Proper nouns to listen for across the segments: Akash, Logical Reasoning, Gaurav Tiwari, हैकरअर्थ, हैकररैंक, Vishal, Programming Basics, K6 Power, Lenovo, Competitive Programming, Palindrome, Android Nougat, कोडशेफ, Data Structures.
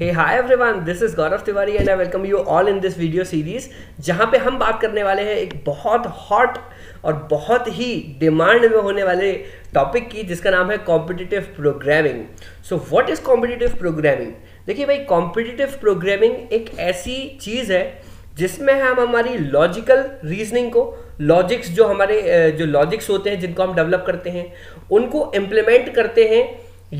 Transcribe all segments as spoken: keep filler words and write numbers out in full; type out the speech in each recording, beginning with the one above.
Hey, hi everyone, this is Gaurav Tiwari and I welcome you all in this video series जहाँ पे हम बात करने वाले हैं एक बहुत hot और बहुत ही डिमांड में होने वाले टॉपिक की जिसका नाम है competitive programming. So what is competitive programming? देखिए भाई, कॉम्पिटिटिव प्रोग्रामिंग एक ऐसी चीज़ है जिसमें हम हमारी लॉजिकल रीजनिंग को, लॉजिक्स जो हमारे जो लॉजिक्स होते हैं जिनको हम डेवलप करते हैं, उनको इम्प्लीमेंट करते हैं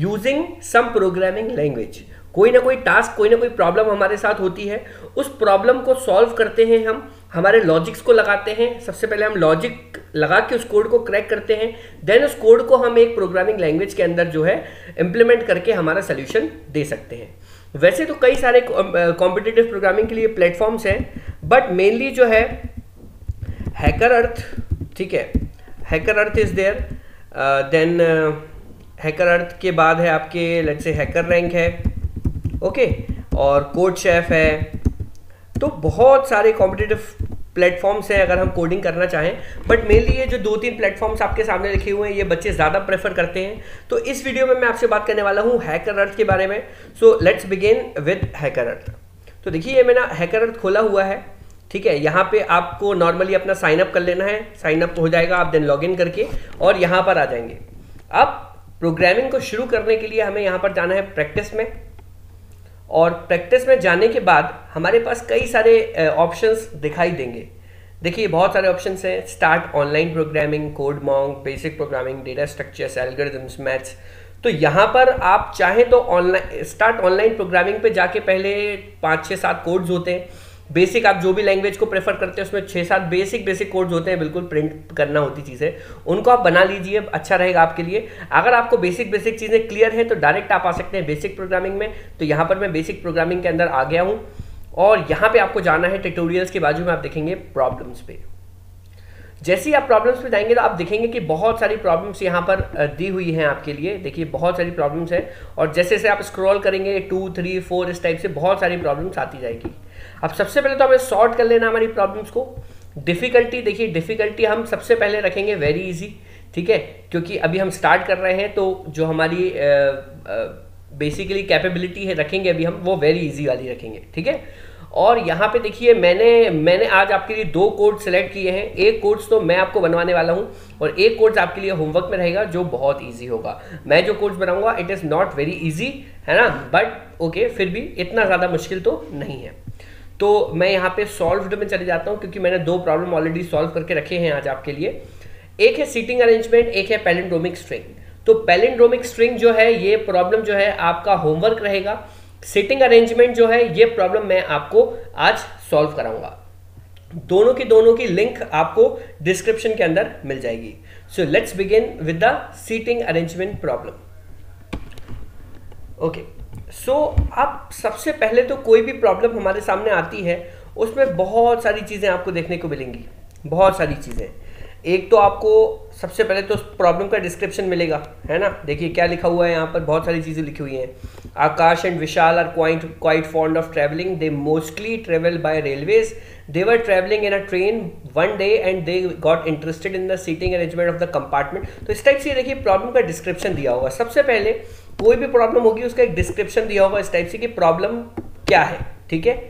यूजिंग सम प्रोग्रामिंग लैंग्वेज। कोई ना कोई टास्क, कोई ना कोई प्रॉब्लम हमारे साथ होती है, उस प्रॉब्लम को सॉल्व करते हैं हम, हमारे लॉजिक्स को लगाते हैं। सबसे पहले हम लॉजिक लगा के उस कोड को क्रैक करते हैं, देन उस कोड को हम एक प्रोग्रामिंग लैंग्वेज के अंदर जो है इम्प्लीमेंट करके हमारा सोल्यूशन दे सकते हैं। वैसे तो कई सारे कॉम्पिटिटिव प्रोग्रामिंग के लिए प्लेटफॉर्म्स हैं, बट मेनली जो है हैकरअर्थ, ठीक है, हैकरअर्थ is there, then हैकरअर्थ के बाद है आपके लेट्स से हैकररैंक है, ओके okay. और कोडशेफ है। तो बहुत सारे कॉम्पिटिटिव प्लेटफॉर्म्स हैं अगर हम कोडिंग करना चाहें, बट मेनली ये जो दो तीन प्लेटफॉर्म्स आपके सामने लिखे हुए हैं ये बच्चे ज़्यादा प्रेफर करते हैं। तो इस वीडियो में मैं आपसे बात करने वाला हूँ हैकरअर्थ के बारे में। So let's begin with हैकरअर्थ। तो देखिए, ये मैंने हैकरअर्थ खोला हुआ है, ठीक है। यहाँ पे आपको नॉर्मली अपना साइनअप कर लेना है, साइनअप हो जाएगा आप, देन लॉग इन करके और यहाँ पर आ जाएंगे। अब प्रोग्रामिंग को शुरू करने के लिए हमें यहाँ पर जाना है प्रैक्टिस में, और प्रैक्टिस में जाने के बाद हमारे पास कई सारे ऑप्शंस दिखाई देंगे। देखिए, बहुत सारे ऑप्शंस हैं, start online programming, code monk, basic programming, data structures, algorithms, maths. तो यहाँ पर आप चाहें तो ऑनलाइन स्टार्ट ऑनलाइन प्रोग्रामिंग पे जाके पहले पाँच छः सात कोड्स होते हैं। बेसिक, आप जो भी लैंग्वेज को प्रेफर करते हैं उसमें छः सात बेसिक बेसिक कोड्स होते हैं, बिल्कुल प्रिंट करना होती चीज़ें, उनको आप बना लीजिए, अच्छा रहेगा आपके लिए। अगर आपको बेसिक बेसिक चीज़ें क्लियर हैं तो डायरेक्ट आप आ सकते हैं बेसिक प्रोग्रामिंग में। तो यहाँ पर मैं बेसिक प्रोग्रामिंग के अंदर आ गया हूँ, और यहाँ पे आपको जाना है ट्यूटोरियल्स के बाजू में आप देखेंगे प्रॉब्लम्स पे। जैसे ही आप प्रॉब्लम्स पे जाएंगे तो आप देखेंगे कि बहुत सारी प्रॉब्लम्स यहाँ पर दी हुई हैं आपके लिए। देखिए, बहुत सारी प्रॉब्लम्स हैं, और जैसे जैसे आप स्क्रॉल करेंगे टू थ्री फोर इस टाइप से बहुत सारी प्रॉब्लम्स आती जाएगी। अब सबसे पहले तो हमें सॉर्ट कर लेना हमारी प्रॉब्लम्स को। डिफ़िकल्टी, देखिए डिफ़िकल्टी हम सबसे पहले रखेंगे वेरी इजी, ठीक है, क्योंकि अभी हम स्टार्ट कर रहे हैं, तो जो हमारी बेसिकली कैपेबिलिटी है रखेंगे अभी हम, वो वेरी इजी वाली रखेंगे, ठीक है। और यहाँ पे देखिए, मैंने मैंने आज आपके लिए दो कोड सेलेक्ट किए हैं। एक कोड्स तो मैं आपको बनवाने वाला हूँ, और एक कोड्स आपके लिए होमवर्क में रहेगा जो बहुत इजी होगा। मैं जो कोड्स बनाऊँगा it is not very easy, है ना, बट ओके फिर भी इतना ज़्यादा मुश्किल तो नहीं है। तो मैं यहाँ पे सॉल्व्ड में चले जाता हूँ, क्योंकि मैंने दो प्रॉब्लम ऑलरेडी सॉल्व करके रखे हैं आज आपके लिए। एक है सीटिंग अरेंजमेंट, एक है पैलिंड्रोमिक स्ट्रिंग। तो पैलिंड्रोमिक स्ट्रिंग जो है, ये प्रॉब्लम जो है आपका होमवर्क रहेगा। सीटिंग अरेंजमेंट जो है, ये प्रॉब्लम मैं आपको आज सॉल्व कराऊंगा। दोनों की दोनों की लिंक आपको डिस्क्रिप्शन के अंदर मिल जाएगी। So let's begin with the seating arrangement problem. Okay, so so, आप सबसे पहले तो कोई भी प्रॉब्लम हमारे सामने आती है उसमें बहुत सारी चीज़ें आपको देखने को मिलेंगी, बहुत सारी चीज़ें। एक तो आपको सबसे पहले तो प्रॉब्लम का डिस्क्रिप्शन मिलेगा, है ना। देखिए क्या लिखा हुआ है यहाँ पर, बहुत सारी चीज़ें लिखी हुई हैं। Akash and Vishal are quite quite fond of travelling, they mostly travel by railways, they were travelling in a train one day and they got interested in the seating arrangement of the compartment. तो इस type से देखिए problem का description दिया होगा। सबसे पहले कोई भी प्रॉब्लम होगी उसका एक डिस्क्रिप्शन दिया होगा इस टाइप से कि प्रॉब्लम क्या है, ठीक है।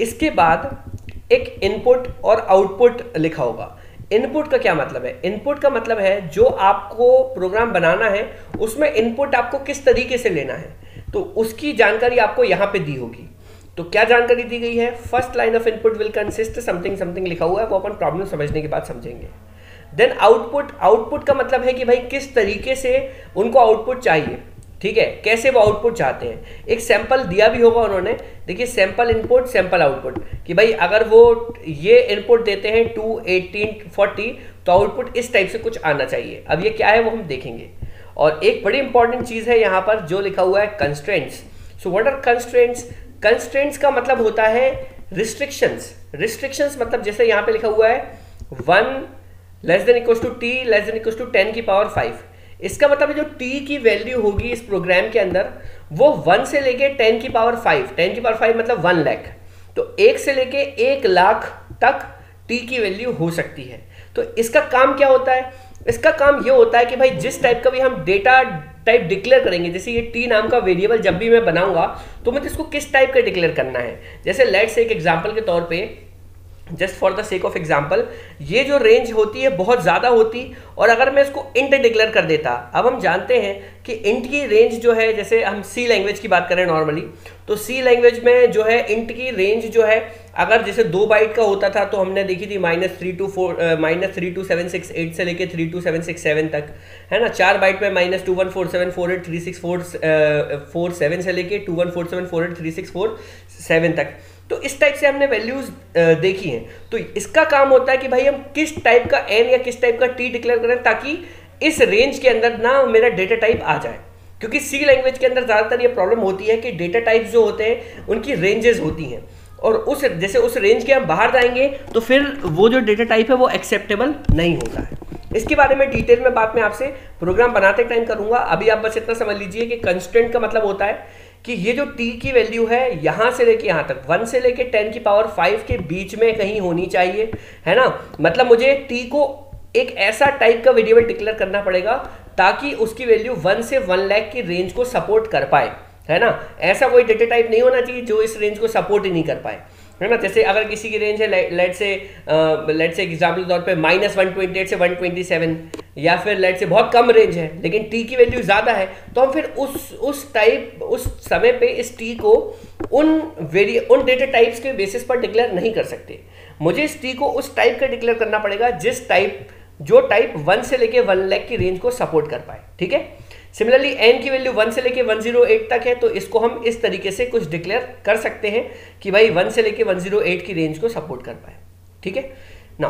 इसके बाद एक इनपुट और आउटपुट लिखा होगा। इनपुट का क्या मतलब है? इनपुट का मतलब है जो आपको प्रोग्राम बनाना है उसमें इनपुट आपको किस तरीके से लेना है, तो उसकी जानकारी आपको यहाँ पे दी होगी। तो क्या जानकारी दी गई है? First line of input will consist something something लिखा हुआ है, वो अपन प्रॉब्लम समझने के बाद समझेंगे। देन आउटपुट, आउटपुट का मतलब है कि भाई किस तरीके से उनको आउटपुट चाहिए, ठीक है, कैसे वो आउटपुट चाहते हैं। एक सैंपल दिया भी होगा उन्होंने, देखिए सैंपल इनपुट सैंपल आउटपुट, कि भाई अगर वो ये इनपुट देते हैं टू एटीन फोर्टी तो आउटपुट इस टाइप से कुछ आना चाहिए। अब ये क्या है वो हम देखेंगे। और एक बड़ी इंपॉर्टेंट चीज़ है यहाँ पर जो लिखा हुआ है constraints. So what are constraints? Constraints का मतलब होता है रिस्ट्रिक्शंस। रिस्ट्रिक्शंस मतलब जैसे यहाँ पे लिखा हुआ है one less than equals to T less than equals to ten की पावर फाइव। इसका मतलब जो t की वैल्यू होगी इस प्रोग्राम के अंदर वो वन से लेके टेन की पावर फाइव, टेन की पावर फाइव मतलब वन लाख, तो एक से लेके एक लाख तक t की वैल्यू हो सकती है। तो इसका काम क्या होता है? इसका काम ये होता है कि भाई जिस टाइप का भी हम डेटा टाइप डिक्लेयर करेंगे। जैसे ये टी नाम का वेरिएबल जब भी मैं बनाऊंगा तो मुझे इसको किस टाइप का डिक्लेयर करना है। जैसे लेट्स एक एग्जांपल के तौर पे, just for the sake of example, ये जो रेंज होती है बहुत ज़्यादा होती, और अगर मैं इसको इंट डिक्लेयर कर देता। अब हम जानते हैं कि इंट की रेंज जो है, जैसे हम सी लैंग्वेज की बात करें नॉर्मली, तो सी लैंग्वेज में जो है इंट की रेंज जो है, अगर जैसे दो बाइट का होता था तो हमने देखी थी minus three two four minus three two seven six eight से लेके three two seven six seven तक, है ना। चार बाइट में minus two one four seven four eight three six four फोर सेवन से लेके two one four seven four eight three six four seven तक। तो इस टाइप से हमने वैल्यूज़ देखी हैं। तो इसका काम होता है कि भाई हम किस टाइप का एन या किस टाइप का टी डिक्लेयर करें ताकि इस रेंज के अंदर ना मेरा डेटा टाइप आ जाए, क्योंकि सी लैंग्वेज के अंदर ज़्यादातर ये प्रॉब्लम होती है कि डेटा टाइप जो होते हैं उनकी रेंजेस होती हैं, और उस जैसे उस रेंज के हम बाहर जाएंगे तो फिर वो जो डेटा टाइप है वो एक्सेप्टेबल नहीं होता है। इसके बारे में डिटेल में बात मैं आपसे प्रोग्राम बनाते टाइम करूँगा। अभी आप बस इतना समझ लीजिए कि कंस्टेंट का मतलब होता है कि ये जो t की वैल्यू है यहाँ से लेके यहाँ तक वन से लेके टेन की पावर फाइव के बीच में कहीं होनी चाहिए, है ना। मतलब मुझे t को एक ऐसा टाइप का वेरिएबल डिक्लेयर करना पड़ेगा ताकि उसकी वैल्यू वन से वन लाख की रेंज को सपोर्ट कर पाए, है ना। ऐसा कोई डेटा टाइप नहीं होना चाहिए जो इस रेंज को सपोर्ट ही नहीं कर पाए, है ना। जैसे अगर किसी की रेंज है लेट से लेट से एग्जाम्पल के तौर पे माइनस वन ट्वेंटी एट से वन ट्वेंटी सेवन, या फिर लेट से बहुत कम रेंज है लेकिन टी की वैल्यू ज़्यादा है, तो हम फिर उस उस टाइप उस समय पे इस टी को उन वेरी उन डेटा टाइप्स के बेसिस पर डिक्लेयर नहीं कर सकते। मुझे इस टी को उस टाइप का डिक्लेयर करना पड़ेगा जिस टाइप जो टाइप वन से लेके वन लाख की रेंज को सपोर्ट कर पाए, ठीक है। सिमिलरली एन की वैल्यू वन से लेके वन ज़ीरो एट तक है, तो इसको हम इस तरीके से कुछ डिक्लेयर कर सकते हैं कि भाई वन से लेके वन ज़ीरो एट की रेंज को सपोर्ट कर पाए, ठीक है ना।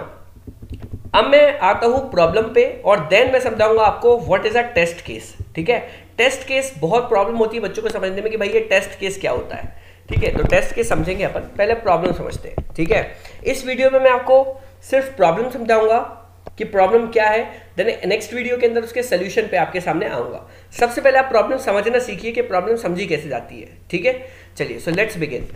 अब मैं आता हूँ प्रॉब्लम पे और देन मैं समझाऊंगा आपको what is a test case, ठीक है। टेस्ट केस बहुत प्रॉब्लम होती है बच्चों को समझने में कि भाई ये टेस्ट केस क्या होता है, ठीक है। तो टेस्ट केस समझेंगे अपन, पहले प्रॉब्लम समझते हैं, ठीक है। इस वीडियो में मैं आपको सिर्फ प्रॉब्लम समझाऊंगा कि प्रॉब्लम क्या है, देन नेक्स्ट वीडियो के अंदर उसके सोल्यूशन पे आपके सामने आऊँगा। सबसे पहले आप प्रॉब्लम समझना सीखिए कि प्रॉब्लम समझी कैसे जाती है, ठीक है। चलिए सो लेट्स बिगिन।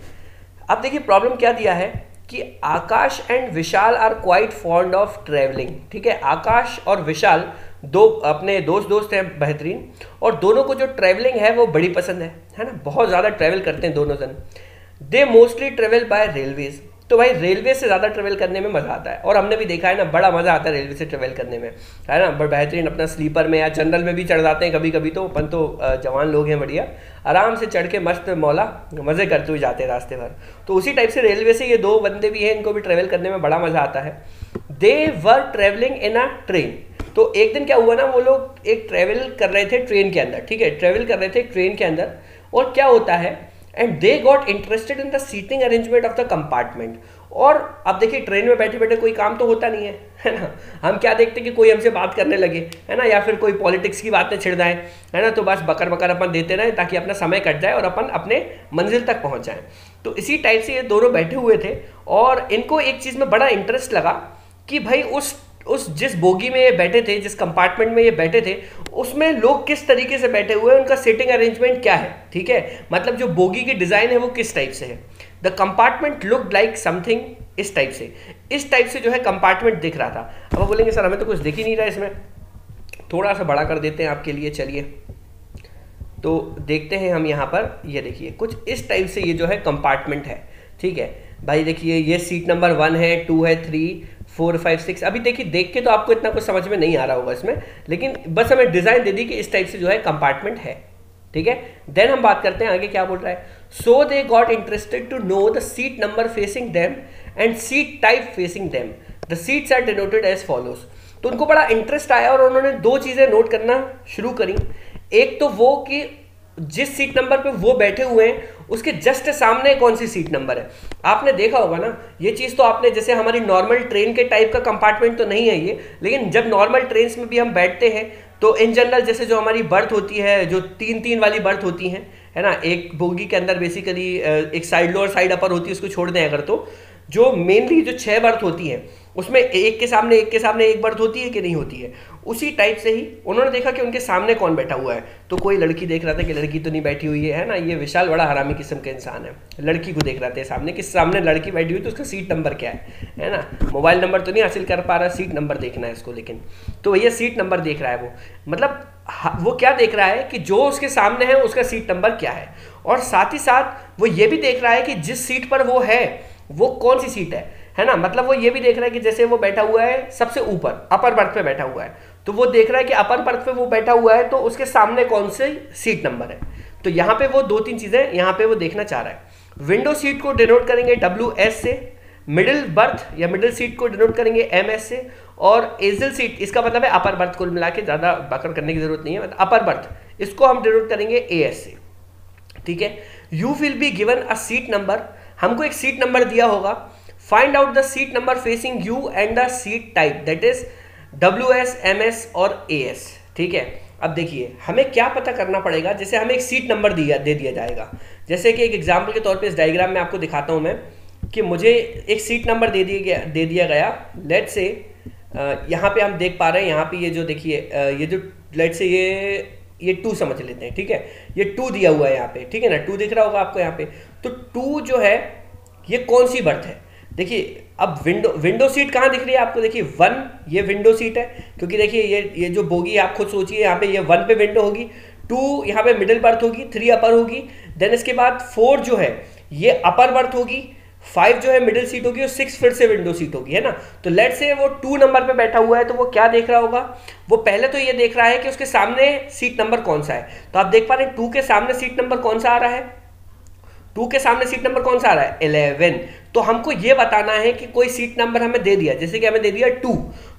अब देखिए प्रॉब्लम क्या दिया है कि Akash and Vishal are quite fond of travelling, ठीक है। आकाश और विशाल दो अपने दोस्त दोस्त हैं बेहतरीन, और दोनों को जो ट्रैवलिंग है वो बड़ी पसंद है, है ना। बहुत ज़्यादा ट्रैवल करते हैं दोनों जन। They mostly travel by railways, तो भाई रेलवे से ज़्यादा ट्रैवल करने में मज़ा आता है, और हमने भी देखा है ना, बड़ा मज़ा आता है रेलवे से ट्रैवल करने में, है ना। बड़ा बेहतरीन अपना स्लीपर में या जनरल में भी चढ़ जाते हैं कभी कभी, तो अपन तो जवान लोग हैं, बढ़िया आराम से चढ़ के मस्त मौला मज़े करते हुए जाते हैं रास्ते भर। तो उसी टाइप से रेलवे से ये दो बंदे भी हैं, इनको भी ट्रैवल करने में बड़ा मज़ा आता है। दे were travelling in a train, तो एक दिन क्या हुआ ना, वो लोग एक ट्रैवल कर रहे थे ट्रेन के अंदर, ठीक है, ट्रैवल कर रहे थे ट्रेन के अंदर। और क्या होता है, and they got interested in the seating arrangement of the compartment. और अब देखिए ट्रेन में बैठे बैठे कोई काम तो होता नहीं है, है ना। हम क्या देखते हैं कि कोई हमसे बात करने लगे, है ना, या फिर कोई पॉलिटिक्स की बातें छिड़ जाए, है ना। तो बस बकर बकर अपन देते रहें ताकि अपना समय कट जाए और अपन अपने मंजिल तक पहुंच जाएं। तो इसी टाइप से ये दोनों बैठे हुए थे, और इनको एक चीज़ में बड़ा इंटरेस्ट लगा कि भाई उस उस जिस बोगी में ये बैठे थे, जिस कंपार्टमेंट में ये बैठे थे, उसमें लोग किस तरीके से बैठे हुए हैं, उनका सीटिंग अरेंजमेंट क्या है, ठीक है। मतलब जो बोगी की डिज़ाइन है वो किस टाइप से है। The compartment look like something, इस टाइप से इस टाइप से जो है कंपार्टमेंट दिख रहा था। अब आप बोलेंगे सर हमें तो कुछ दिख ही नहीं रहा, इसमें थोड़ा सा बड़ा कर देते हैं आपके लिए। चलिए तो देखते हैं हम यहाँ पर, ये देखिए कुछ इस टाइप से ये जो है कंपार्टमेंट है, ठीक है भाई। देखिए ये सीट नंबर वन है, टू है, थ्री फोर फाइव सिक्स। अभी देखिए देख के तो आपको इतना कुछ समझ में नहीं आ रहा होगा इसमें, लेकिन बस हमें डिज़ाइन दे दी कि इस टाइप से जो है कंपार्टमेंट है, ठीक है। देन हम बात करते हैं आगे क्या बोल रहा है। So they got interested to know the seat number facing them and seat type facing them, the seats are denoted as follows. तो उनको बड़ा इंटरेस्ट आया और उन्होंने दो चीज़ें नोट करना शुरू करी। एक तो वो कि जिस सीट नंबर पे वो बैठे हुए हैं उसके जस्ट सामने कौन सी सीट नंबर है। आपने देखा होगा ना ये चीज़, तो आपने जैसे हमारी नॉर्मल ट्रेन के टाइप का कंपार्टमेंट तो नहीं है ये, लेकिन जब नॉर्मल ट्रेन्स में भी हम बैठते हैं तो इन जनरल जैसे जो हमारी बर्थ होती है, जो तीन तीन वाली बर्थ होती हैं, है ना, एक बोगी के अंदर बेसिकली एक साइड लोअर साइड अपर होती है, उसको छोड़ दें अगर, तो जो मेनली जो छः बर्थ होती हैं उसमें एक के सामने एक के सामने एक बर्थ होती है कि नहीं होती है। उसी टाइप से ही उन्होंने देखा कि उनके सामने कौन बैठा हुआ है, तो कोई लड़की देख रहा था कि लड़की तो नहीं बैठी हुई है, है ना। ये विशाल बड़ा हरामी किस्म का इंसान है, लड़की को देख रहा था सामने कि सामने लड़की बैठी हुई तो उसका सीट नंबर क्या है, है ना। मोबाइल नंबर तो नहीं हासिल कर पा रहा, सीट नंबर देखना है इसको, लेकिन तो भैया सीट नंबर देख रहा है वो। मतलब वो क्या देख रहा है कि जो उसके सामने है उसका सीट नंबर क्या है, और साथ ही साथ वो ये भी देख रहा है कि जिस सीट पर वो है वो कौन सी सीट है, है ना। मतलब वो ये भी देख रहा है कि जैसे वो बैठा हुआ है सबसे ऊपर अपर बर्थ पे बैठा हुआ है, तो वो देख रहा है कि अपर बर्थ पे वो बैठा हुआ है तो उसके सामने कौन सी सीट नंबर है। तो यहाँ पे वो दो तीन चीज़ें यहाँ पे वो देखना चाह रहा है। विंडो सीट को डिनोट करेंगे डब्ल्यू एस से, मिडिल बर्थ या मिडिल सीट को डिनोट करेंगे एम एस से, और एजल सीट, इसका मतलब है अपर बर्थ, को मिला के ज़्यादा बकर करने की ज़रूरत नहीं है, मतलब अपर बर्थ इसको हम डिनोट करेंगे ए एस से, ठीक है। You will be given a seat number, हमको एक सीट नंबर दिया होगा। Find out the seat number facing you and the seat type that is W S, M S और ए एस, ठीक है। अब देखिए हमें क्या पता करना पड़ेगा, जैसे हमें एक सीट नंबर दिया दे दिया जाएगा, जैसे कि एक एग्जाम्पल के तौर पे इस डायग्राम में आपको दिखाता हूँ मैं कि मुझे एक सीट नंबर दे दिया गया दे दिया गया लेट से यहाँ पे हम देख पा रहे हैं, यहाँ पे ये जो देखिए ये जो लेट से ये ये टू समझ लेते हैं, ठीक है, ये टू दिया हुआ है यहाँ पे, ठीक है ना, टू दिख रहा होगा आपको यहाँ पे। तो टू जो है ये कौन सी बर्थ है, देखिए अब विंडो विंडो सीट कहाँ दिख रही है आपको, देखिए वन, ये विंडो सीट है, क्योंकि देखिए ये ये जो बोगी आप खुद सोचिए यहाँ पे ये वन पे विंडो होगी, टू यहाँ पे मिडिल बर्थ होगी, थ्री अपर होगी, देन इसके बाद फोर जो है ये अपर बर्थ होगी, फाइव जो है मिडिल सीट होगी और सिक्स फिर से विंडो सीट होगी, है ना। तो लेट्स से वो टू नंबर पे बैठा हुआ है तो वो क्या देख रहा होगा, वो पहले तो ये देख रहा है कि उसके सामने सीट नंबर कौन सा है। तो आप देख पा रहे हैं टू के सामने सीट नंबर कौन सा आ रहा है, टू के सामने सीट नंबर कौन सा आ रहा है, इलेवन। तो हमको ये बताना है कि कोई सीट नंबर हमें दे दिया, जैसे कि हमें दे दिया टू,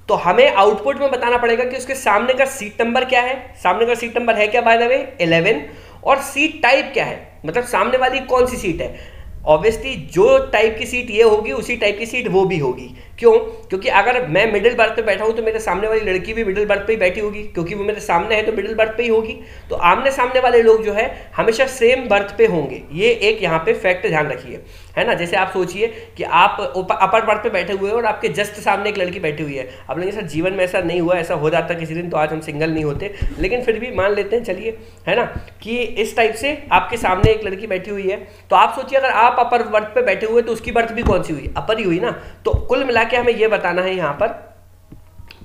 तो हमें आउटपुट में बताना पड़ेगा कि उसके सामने का सीट नंबर क्या है, सामने का सीट नंबर है क्या बाय द वे इलेवन, और सीट टाइप क्या है, मतलब सामने वाली कौन सी सीट है। ऑब्वियसली जो टाइप की सीट ये होगी उसी टाइप की सीट वो भी होगी, क्यों, क्योंकि अगर मैं मिडिल बर्थ पे बैठा हूँ तो मेरे सामने वाली लड़की भी मिडिल बर्थ पे ही बैठी होगी, क्योंकि वो मेरे सामने है तो मिडिल बर्थ पे ही होगी। तो आमने सामने वाले लोग जो है हमेशा सेम बर्थ पे होंगे, ये एक यहाँ पे फैक्ट ध्यान रखिए, है ना। जैसे आप सोचिए कि आप अपर बर्थ पे बैठे हुए हो और आपके जस्ट सामने एक लड़की बैठी हुई है, अब लेकिन सर जीवन में ऐसा नहीं हुआ, ऐसा हो जाता किसी दिन तो आज हम सिंगल नहीं होते, लेकिन फिर भी मान लेते हैं चलिए, है ना, कि इस टाइप से आपके सामने एक लड़की बैठी हुई है। तो आप सोचिए अगर आप अपर बर्थ पे बैठे हुए तो उसकी बर्थ भी कौन सी हुई, अपर ही हुई ना। तो कुल मिला के हमें यह बताना है यहाँ पर,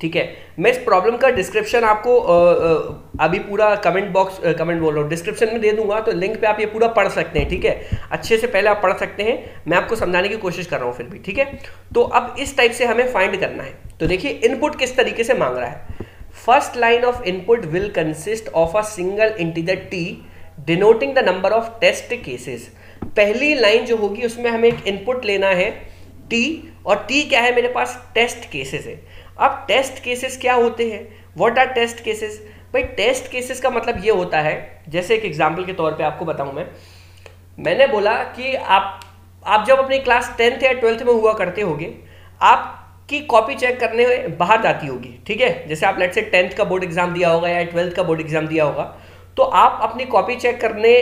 ठीक है। मैं इस प्रॉब्लम का डिस्क्रिप्शन आपको अभी पूरा कमेंट बॉक्स कमेंट बोल रहा हूँ डिस्क्रिप्शन में दे दूंगा, तो लिंक पे आप ये पूरा पढ़ सकते हैं, ठीक है, अच्छे से पहले आप पढ़ सकते हैं, मैं आपको समझाने की कोशिश कर रहा हूँ फिर भी, ठीक है। तो अब इस टाइप से हमें फाइंड करना है, तो देखिए इनपुट किस तरीके से मांग रहा है। First line of input will consist of a single integer T denoting the number of test cases. पहली लाइन जो होगी उसमें हमें एक इनपुट लेना है टी, और टी क्या है मेरे पास, टेस्ट केसेस है। अब टेस्ट केसेस क्या होते हैं, व्हाट आर टेस्ट केसेस, भाई टेस्ट केसेस का मतलब ये होता है, जैसे एक एग्जांपल के तौर पे आपको बताऊं मैं मैंने बोला कि आप आप जब अपनी क्लास टेंथ या ट्वेल्थ में हुआ करते होगे, आपकी कॉपी चेक करने बाहर जाती होगी, ठीक है, जैसे आप लेट से टेंथ का बोर्ड एग्जाम दिया होगा या ट्वेल्थ का बोर्ड एग्जाम दिया होगा, तो आप अपनी कॉपी चेक करने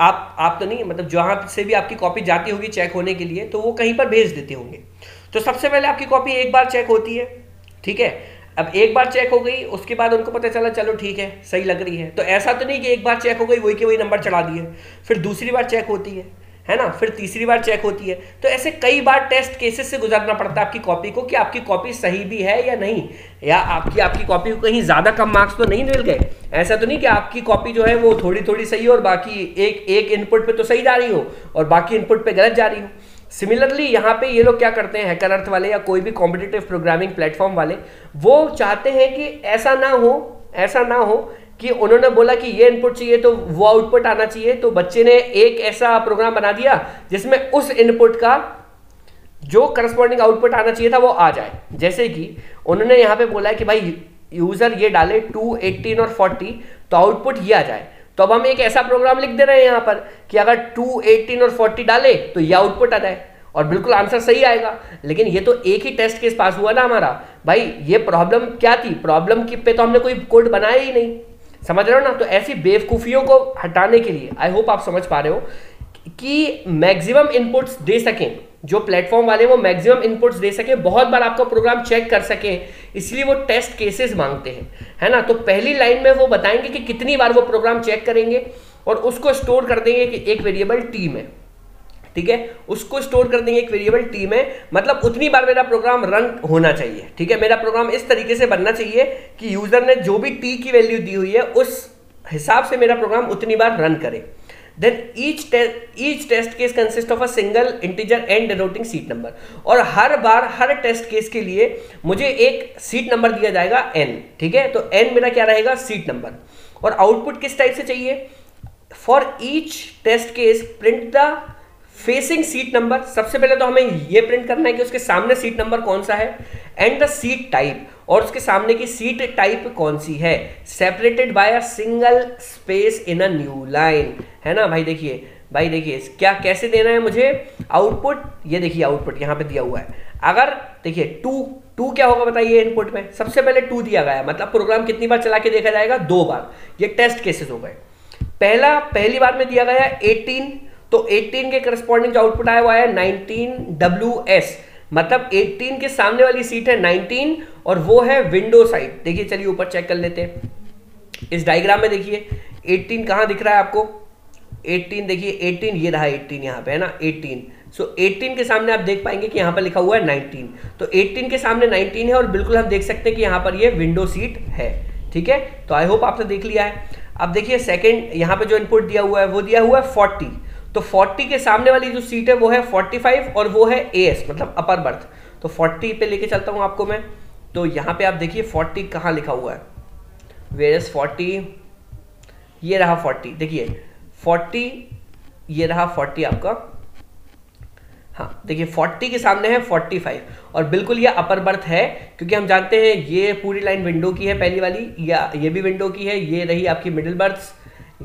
आप आप तो नहीं, मतलब जहाँ से भी आपकी कॉपी जाती होगी चेक होने के लिए तो वो कहीं पर भेज देते होंगे। तो सबसे पहले आपकी कॉपी एक बार चेक होती है, ठीक है। अब एक बार चेक हो गई, उसके बाद उनको पता चला चलो ठीक है सही लग रही है, तो ऐसा तो नहीं कि एक बार चेक हो गई वही के वही नंबर चढ़ा दिए, फिर दूसरी बार चेक होती है, है ना, फिर तीसरी बार चेक होती है। तो ऐसे कई बार टेस्ट केसेस से गुजरना पड़ता है आपकी कॉपी को, कि आपकी कॉपी सही भी है या नहीं, या आपकी आपकी कॉपी को कहीं ज़्यादा कम मार्क्स तो नहीं मिल गए। ऐसा तो नहीं कि आपकी कॉपी जो है वो थोड़ी थोड़ी सही हो और बाकी एक एक इनपुट पे तो सही जा रही हो और बाकी इनपुट पे गलत जा रही हो। सिमिलरली यहाँ पे ये लोग क्या करते हैं, हैकरअर्थ वाले या कोई भी कॉम्पिटिटिव प्रोग्रामिंग प्लेटफॉर्म वाले, वो चाहते हैं कि ऐसा ना हो ऐसा ना हो कि उन्होंने बोला कि ये इनपुट चाहिए तो वो आउटपुट आना चाहिए, तो बच्चे ने एक ऐसा प्रोग्राम बना दिया जिसमें उस इनपुट का जो करस्पॉन्डिंग आउटपुट आना चाहिए था वो आ जाए। जैसे कि उन्होंने यहाँ पे बोला है कि भाई यूज़र ये डाले टू, एटीन और फोर्टी तो आउटपुट ये आ जाए। तो अब हम एक ऐसा प्रोग्राम लिख दे रहे हैं यहाँ पर कि अगर टू, एटीन और फोर्टी डाले तो ये आउटपुट आ जाए और बिल्कुल आंसर सही आएगा। लेकिन ये तो एक ही टेस्ट केस पास हुआ ना हमारा, भाई ये प्रॉब्लम क्या थी, प्रॉब्लम की पे तो हमने कोई कोड बनाया ही नहीं, समझ रहे हो ना। तो ऐसी बेवकूफ़ियों को हटाने के लिए, आई होप आप समझ पा रहे हो, कि मैक्सिमम इनपुट्स दे सकें जो प्लेटफॉर्म वाले, वो मैक्सिमम इनपुट्स दे सकें, बहुत बार आपका प्रोग्राम चेक कर सकें, इसलिए वो टेस्ट केसेस मांगते हैं, है ना। तो पहली लाइन में वो बताएंगे कि कितनी बार वो प्रोग्राम चेक करेंगे और उसको स्टोर कर देंगे कि एक वेरिएबल टी में, ठीक है, उसको स्टोर कर देंगे एक वेरिएबल टी में। मतलब उतनी बार मेरा प्रोग्राम रन होना चाहिए, ठीक है। मेरा प्रोग्राम इस तरीके से बनना चाहिए कि यूजर ने जो भी टी की वैल्यू दी हुई है उस हिसाब से मेरा प्रोग्राम उतनी बार रन करे। Then each test each test case consists of a single integer and denoting seat number। और हर बार हर टेस्ट केस के लिए मुझे एक सीट नंबर दिया जाएगा n, ठीक है। तो n मेरा क्या रहेगा, सीट नंबर। और आउटपुट किस टाइप से चाहिए, for each test case print the facing seat number. सबसे पहले तो हमें ये प्रिंट करना है कि उसके सामने सीट नंबर कौन सा है, एंड द सीट टाइप, और उसके सामने की सीट टाइप कौन सी है, separated by a single space in a new line, है ना भाई। देखिए भाई देखिए क्या कैसे देना है मुझे आउटपुट, ये देखिए आउटपुट यहाँ पे दिया हुआ है। अगर देखिए टू टू क्या होगा बताइए इनपुट में, सबसे पहले टू दिया गया है, मतलब प्रोग्राम कितनी बार चला के देखा जाएगा, दो बार। ये टेस्ट केसेस हो गए। पहला पहली बार में दिया गया एटीन, तो एटीन के करस्पॉन्डिंग जो आउटपुट आया हुआ है नाइनटीन डब्ल्यू एस, मतलब एटीन के सामने वाली सीट है नाइनटीन और वो है विंडो साइड। देखिए चलिए ऊपर चेक कर लेते हैं, इस डायग्राम में देखिए एटीन कहाँ दिख रहा है आपको, एटीन देखिए एटीन ये रहा एटीन यहाँ पे, है ना एटीन। सो एटीन के सामने आप देख पाएंगे कि यहाँ पर लिखा हुआ है नाइनटीन, तो एटीन के सामने नाइनटीन है और बिल्कुल हम देख सकते हैं कि यहाँ पर ये विंडो सीट है, ठीक है। तो आई होप आपने देख लिया है। अब देखिए सेकेंड यहाँ पर जो इनपुट दिया हुआ है वो दिया हुआ है फोर्टी, तो फोर्टी के सामने वाली जो सीट है वो है फोर्टी फाइव और वो है एएस, मतलब अपर बर्थ। तो फोर्टी पे लेके चलता हूँ आपको मैं, तो यहाँ पे आप देखिए फोर्टी कहाँ लिखा हुआ है, वेयर इज फोर्टी, ये रहा फोर्टी, देखिए फोर्टी ये रहा फोर्टी आपका, हाँ देखिए फोर्टी के सामने है फोर्टी फाइव और बिल्कुल ये अपर बर्थ है, क्योंकि हम जानते हैं ये पूरी लाइन विंडो की है पहली वाली, या ये भी विंडो की है, ये रही आपकी मिडिल बर्थ्स,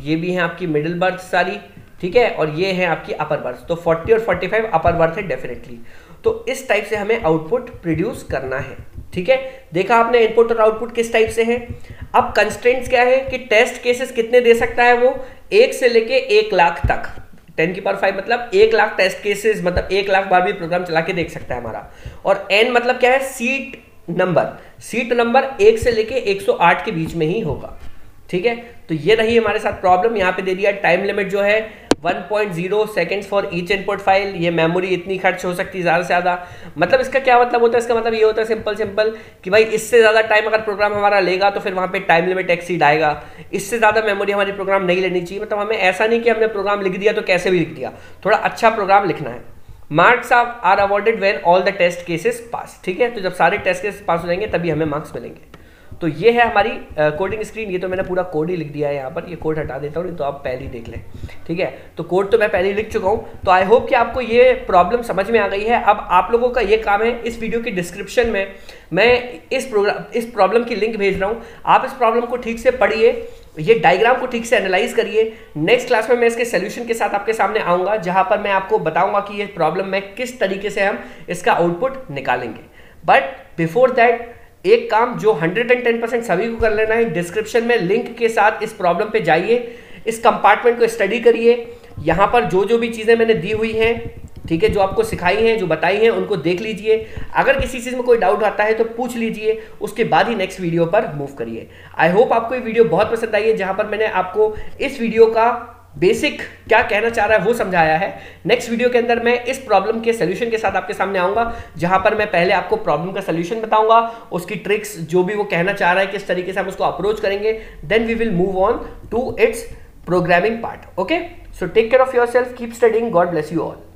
ये भी हैं आपकी मिडिल बर्थ सारी, ठीक है, और ये है आपकी अपर बर्थ। तो फोर्टी और फोर्टी फाइव अपर बर्थ है डेफिनेटली। तो इस टाइप से हमें आउटपुट प्रोड्यूस करना है, ठीक है। देखा आपने इनपुट और आउटपुट किस टाइप से है। अब कंस्ट्रेंट्स क्या है कि टेस्ट केसेस कितने दे सकता है वो, एक से लेके एक लाख तक, टेन की पावर फाइव मतलब एक लाख टेस्ट केसेस, मतलब एक लाख बार भी प्रोग्राम चला के देख सकता है हमारा। और एन मतलब क्या है, सीट नंबर, सीट नंबर एक से लेके एक सौ आठ के बीच में ही होगा, ठीक है। तो ये रही हमारे साथ प्रॉब्लम। यहाँ पे दे दिया टाइम लिमिट जो है one point zero seconds for each input file, ये मेमोरी इतनी खर्च हो सकती है ज़्यादा से ज़्यादा। मतलब इसका क्या मतलब होता है, इसका मतलब ये होता है सिंपल सिंपल कि भाई इससे ज़्यादा टाइम अगर प्रोग्राम हमारा लेगा तो फिर वहाँ पे टाइम लिमिट एक्सीड आएगा, इससे ज़्यादा मेमोरी हमारी प्रोग्राम नहीं लेनी चाहिए। मतलब हमें ऐसा नहीं कि हमने प्रोग्राम लिख दिया तो कैसे भी लिख दिया, थोड़ा अच्छा प्रोग्राम लिखना है। Marks are awarded when all the test cases pass, ठीक है। तो जब सारे टेस्ट केसेस पास हो जाएंगे तभी हमें मार्क्स मिलेंगे। तो ये है हमारी कोडिंग स्क्रीन। ये तो मैंने पूरा कोड ही लिख दिया है यहाँ पर, ये कोड हटा देता हूँ, तो आप पहले ही देख लें, ठीक है। तो कोड तो मैं पहले ही लिख चुका हूँ। तो आई होप कि आपको ये प्रॉब्लम समझ में आ गई है। अब आप लोगों का ये काम है, इस वीडियो की डिस्क्रिप्शन में मैं इस प्रोग्राम इस प्रॉब्लम की लिंक भेज रहा हूँ, आप इस प्रॉब्लम को ठीक से पढ़िए, ये डायग्राम को ठीक से एनालाइज करिए। नेक्स्ट क्लास में मैं इसके सोल्यूशन के साथ आपके सामने आऊँगा, जहाँ पर मैं आपको बताऊँगा कि ये प्रॉब्लम में किस तरीके से हम इसका आउटपुट निकालेंगे। बट बिफोर दैट एक काम जो हंड्रेड एंड टेन परसेंट सभी को कर लेना है, डिस्क्रिप्शन में लिंक के साथ इस प्रॉब्लम पे जाइए, इस कंपार्टमेंट को स्टडी करिए। यहाँ पर जो जो भी चीज़ें मैंने दी हुई हैं, ठीक है, जो आपको सिखाई हैं, जो बताई हैं, उनको देख लीजिए। अगर किसी चीज़ में कोई डाउट आता है तो पूछ लीजिए, उसके बाद ही नेक्स्ट वीडियो पर मूव करिए। आई होप आपको ये वीडियो बहुत पसंद आई है, जहाँ पर मैंने आपको इस वीडियो का बेसिक क्या कहना चाह रहा है वो समझाया है। नेक्स्ट वीडियो के अंदर मैं इस प्रॉब्लम के सोल्यूशन के साथ आपके सामने आऊँगा, जहाँ पर मैं पहले आपको प्रॉब्लम का सोल्यूशन बताऊँगा, उसकी ट्रिक्स जो भी वो कहना चाह रहा है, किस तरीके से हम उसको अप्रोच करेंगे। Then we will move on to its programming part. Okay, so take care of yourself, keep studying, God bless you all.